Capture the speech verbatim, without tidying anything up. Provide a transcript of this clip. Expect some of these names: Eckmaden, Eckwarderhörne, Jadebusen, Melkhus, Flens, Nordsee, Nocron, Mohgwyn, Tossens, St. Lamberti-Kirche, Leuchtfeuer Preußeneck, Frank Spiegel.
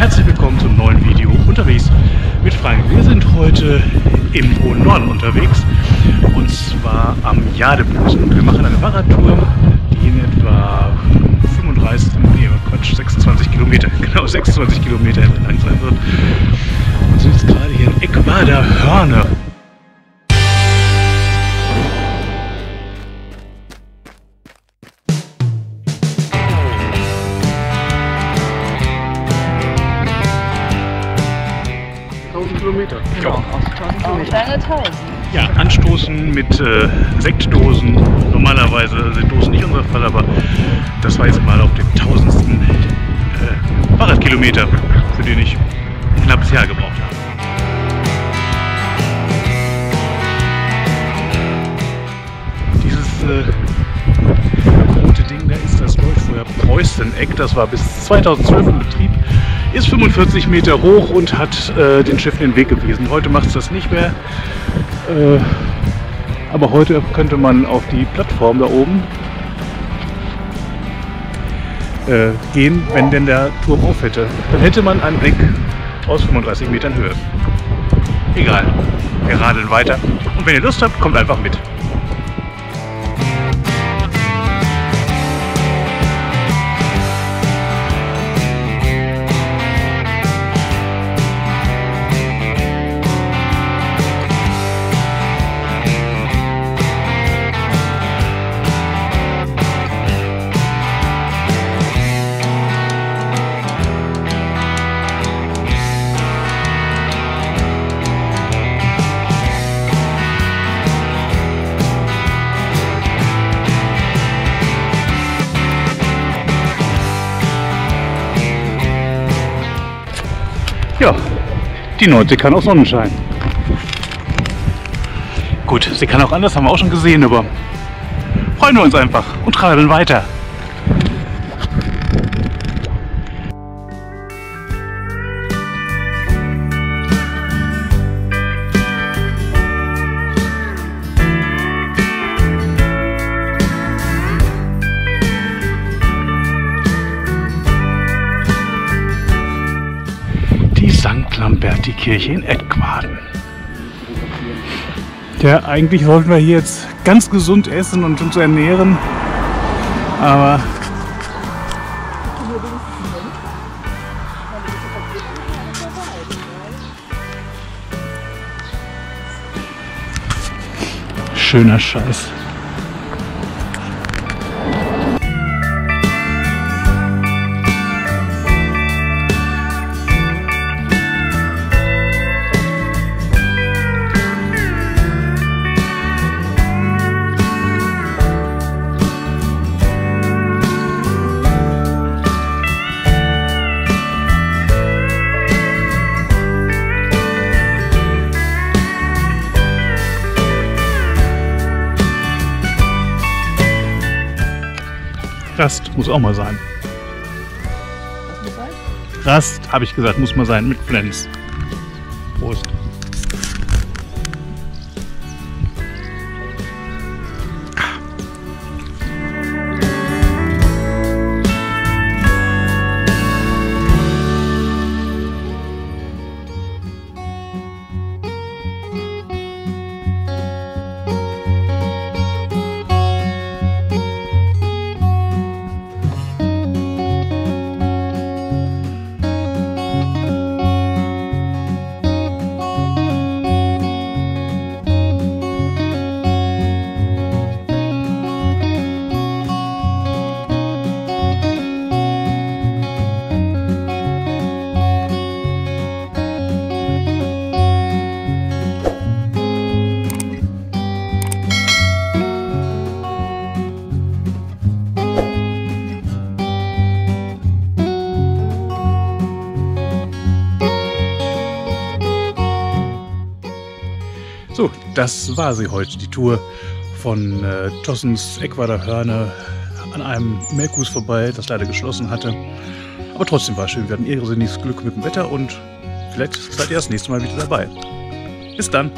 Herzlich willkommen zum neuen Video unterwegs mit Frank. Wir sind heute im hohen Norden unterwegs und zwar am Jadebusen. Wir machen eine Fahrradtour, die in etwa fünfunddreißig, nee, Quatsch, sechsundzwanzig Kilometer, genau sechsundzwanzig Kilometer lang sein wird. Und sind jetzt gerade hier in Eckwarderhörne. tausend Kilometer. Genau, tausend Kilometer. Ja, anstoßen mit äh, Sektdosen. Normalerweise sind Dosen nicht unser Fall, aber das war jetzt mal auf den tausendsten äh, Fahrradkilometer, für den ich ein knappes Jahr gebraucht habe. Dieses äh, rote Ding da ist das Leuchtfeuer Preußeneck. Das war bis zweitausendzwölf in Betrieb. Ist fünfundvierzig Meter hoch und hat äh, den Schiffen den Weg gewiesen. Heute macht es das nicht mehr. Äh, aber heute könnte man auf die Plattform da oben äh, gehen, wenn denn der Turm auf hätte. Dann hätte man einen Blick aus fünfunddreißig Metern Höhe. Egal, wir radeln weiter. Und wenn ihr Lust habt, kommt einfach mit. Ja, die Nordsee kann auch Sonnenschein. Gut, sie kann auch anders, haben wir auch schon gesehen, aber freuen wir uns einfach und radeln weiter. Sankt Lamberti-Kirche in Eckmaden. Ja, eigentlich wollten wir hier jetzt ganz gesund essen und uns ernähren, aber schöner Scheiß. Rast muss auch mal sein. Was muss sein? Rast, habe ich gesagt, muss mal sein mit Flens. Prost. So, das war sie heute, die Tour von äh, Tossens, Eckwarderhörne, an einem Melkhus vorbei, das leider geschlossen hatte. Aber trotzdem war es schön, wir hatten irrsinniges Glück mit dem Wetter und vielleicht seid ihr das nächste Mal wieder dabei. Bis dann!